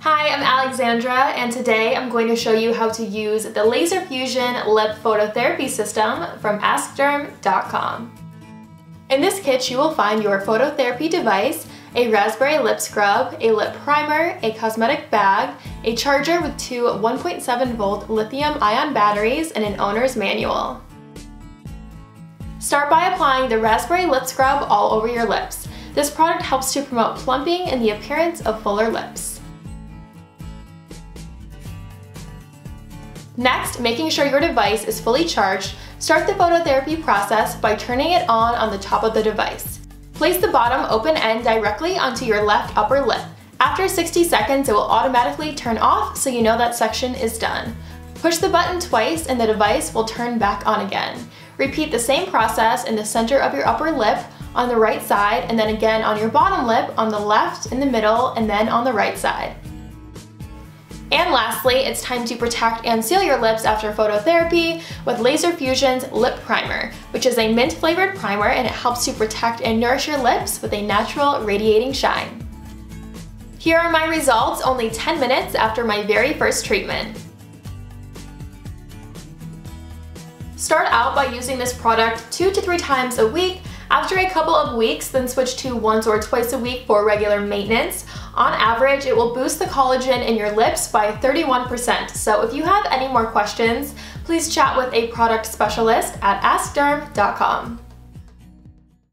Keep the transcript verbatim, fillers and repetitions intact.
Hi, I'm Alexandra, and today I'm going to show you how to use the Lazerfuzion Lip Phototherapy System from ask derm dot com. In this kit, you will find your phototherapy device, a raspberry lip scrub, a lip primer, a cosmetic bag, a charger with two one point seven volt lithium-ion batteries, and an owner's manual. Start by applying the raspberry lip scrub all over your lips. This product helps to promote plumping and the appearance of fuller lips. Next, making sure your device is fully charged, start the phototherapy process by turning it on on the top of the device. Place the bottom open end directly onto your left upper lip. After sixty seconds, it will automatically turn off, so you know that section is done. Push the button twice and the device will turn back on again. Repeat the same process in the center of your upper lip, on the right side, and then again on your bottom lip, on the left, in the middle, and then on the right side. And lastly, it's time to protect and seal your lips after phototherapy with Lazerfuzion's Lip Primer, which is a mint-flavored primer, and it helps to protect and nourish your lips with a natural radiating shine. Here are my results only ten minutes after my very first treatment. Start out by using this product two to three times a week. After a couple of weeks, then switch to once or twice a week for regular maintenance. On average, it will boost the collagen in your lips by thirty-one percent. So if you have any more questions, please chat with a product specialist at ask derm dot com.